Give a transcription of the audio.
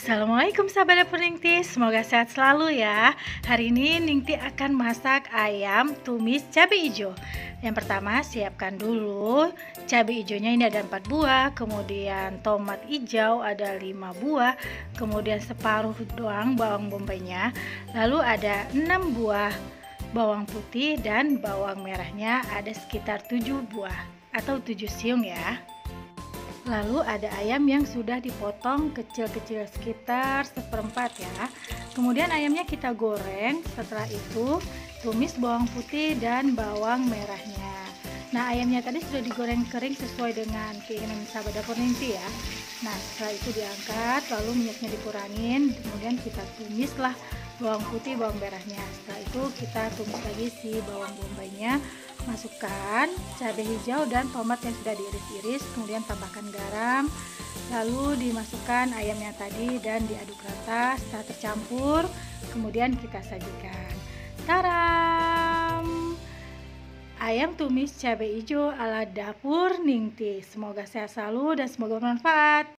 Assalamualaikum sahabat Dapur Ningti, semoga sehat selalu ya. Hari ini Ningti akan masak ayam tumis cabe hijau. Yang pertama siapkan dulu cabe hijaunya, ini ada 4 buah, kemudian tomat hijau ada 5 buah, kemudian separuh doang bawang bombay-nya, lalu ada 6 buah bawang putih dan bawang merahnya ada sekitar 7 buah atau 7 siung ya. Lalu ada ayam yang sudah dipotong kecil-kecil sekitar 1/4 ya. Kemudian ayamnya kita goreng, setelah itu tumis bawang putih dan bawang merahnya. Nah, ayamnya tadi sudah digoreng kering sesuai dengan keinginan sahabat Dapur Ningti ya. Nah, setelah itu diangkat, lalu minyaknya dikurangin, kemudian kita tumislah bawang putih, bawang merahnya. Setelah itu kita tumis lagi si bawang bombaynya. Masukkan cabai hijau dan tomat yang sudah diiris-iris, kemudian tambahkan garam, lalu dimasukkan ayamnya tadi dan diaduk rata. Setelah tercampur, kemudian kita sajikan. Taram! Ayam tumis cabai hijau ala Dapur Ningti. Semoga sehat selalu dan semoga bermanfaat.